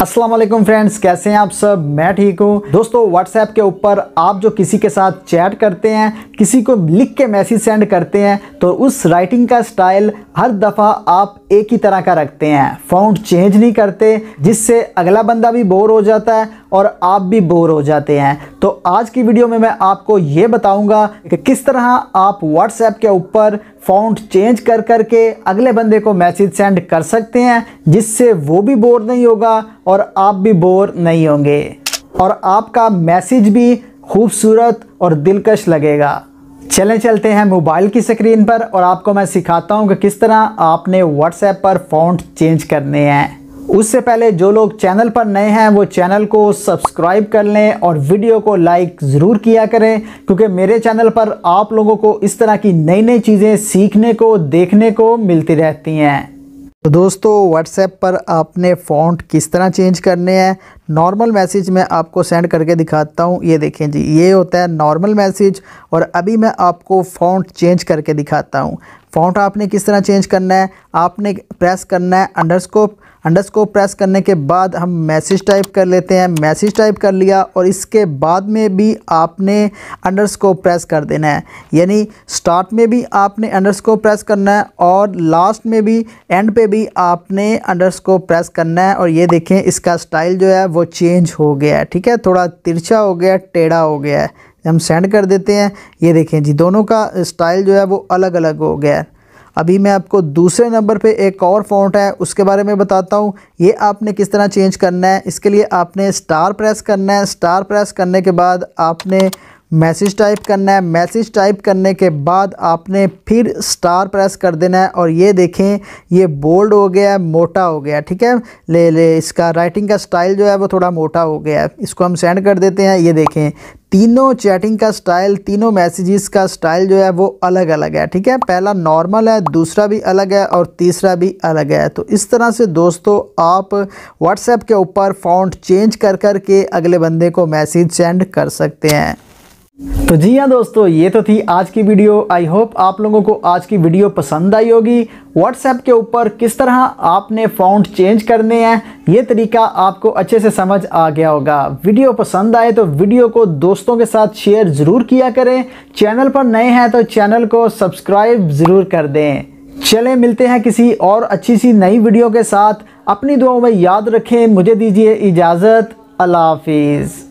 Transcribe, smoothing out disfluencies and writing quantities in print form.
अस्सलाम वालेकुम फ्रेंड्स, कैसे हैं आप सब। मैं ठीक हूँ। दोस्तों, व्हाट्सएप के ऊपर आप जो किसी के साथ चैट करते हैं, किसी को लिख के मैसेज सेंड करते हैं, तो उस राइटिंग का स्टाइल हर दफ़ा आप एक ही तरह का रखते हैं, फॉन्ट चेंज नहीं करते, जिससे अगला बंदा भी बोर हो जाता है और आप भी बोर हो जाते हैं। तो आज की वीडियो में मैं आपको ये बताऊंगा कि किस तरह आप व्हाट्सएप के ऊपर फॉन्ट चेंज कर करके अगले बंदे को मैसेज सेंड कर सकते हैं, जिससे वो भी बोर नहीं होगा और आप भी बोर नहीं होंगे और आपका मैसेज भी खूबसूरत और दिलकश लगेगा। चलें चलते हैं मोबाइल की स्क्रीन पर और आपको मैं सिखाता हूं कि किस तरह आपने व्हाट्सएप पर फॉन्ट चेंज करने हैं। उससे पहले जो लोग चैनल पर नए हैं वो चैनल को सब्सक्राइब कर लें और वीडियो को लाइक ज़रूर किया करें, क्योंकि मेरे चैनल पर आप लोगों को इस तरह की नई नई चीज़ें सीखने को, देखने को मिलती रहती हैं। तो दोस्तों, व्हाट्सएप पर आपने फ़ॉन्ट किस तरह चेंज करने हैं, नॉर्मल मैसेज में आपको सेंड करके दिखाता हूँ। ये देखें जी, ये होता है नॉर्मल मैसेज और अभी मैं आपको फ़ॉन्ट चेंज करके दिखाता हूँ। फ़ॉन्ट आपने किस तरह चेंज करना है, आपने प्रेस करना है अंडरस्कोर। अंडरस्कोर प्रेस करने के बाद हम मैसेज टाइप कर लेते हैं। मैसेज टाइप कर लिया और इसके बाद में भी आपने अंडरस्कोर प्रेस कर देना है, यानी स्टार्ट में भी आपने अंडरस्कोर प्रेस करना है और लास्ट में भी, एंड पे भी आपने अंडरस्कोर प्रेस करना है। और ये देखें, इसका स्टाइल जो है वो चेंज हो गया है, ठीक है, थोड़ा तिरछा हो गया, टेढ़ा हो गया है। हम सेंड कर देते हैं, ये देखें जी, दोनों का स्टाइल जो है वो अलग अलग हो गया है। अभी मैं आपको दूसरे नंबर पे एक और फॉन्ट है उसके बारे में बताता हूँ, ये आपने किस तरह चेंज करना है। इसके लिए आपने स्टार प्रेस करना है। स्टार प्रेस करने के बाद आपने मैसेज टाइप करना है। मैसेज टाइप करने के बाद आपने फिर स्टार प्रेस कर देना है और ये देखें, ये बोल्ड हो गया है, मोटा हो गया, ठीक है, ले इसका राइटिंग का स्टाइल जो है वो थोड़ा मोटा हो गया है। इसको हम सेंड कर देते हैं। ये देखें, तीनों चैटिंग का स्टाइल, तीनों मैसेजेस का स्टाइल जो है वो अलग अलग है, ठीक है। पहला नॉर्मल है, दूसरा भी अलग है और तीसरा भी अलग है। तो इस तरह से दोस्तों आप व्हाट्सएप के ऊपर फॉन्ट चेंज कर करके अगले बंदे को मैसेज सेंड कर सकते हैं। तो जी हाँ दोस्तों, ये तो थी आज की वीडियो। आई होप आप लोगों को आज की वीडियो पसंद आई होगी। व्हाट्सएप के ऊपर किस तरह आपने फॉन्ट चेंज करने हैं, ये तरीका आपको अच्छे से समझ आ गया होगा। वीडियो पसंद आए तो वीडियो को दोस्तों के साथ शेयर ज़रूर किया करें। चैनल पर नए हैं तो चैनल को सब्सक्राइब ज़रूर कर दें। चलें मिलते हैं किसी और अच्छी सी नई वीडियो के साथ। अपनी दुआओं में याद रखें। मुझे दीजिए इजाज़त। अल्लाह हाफिज़।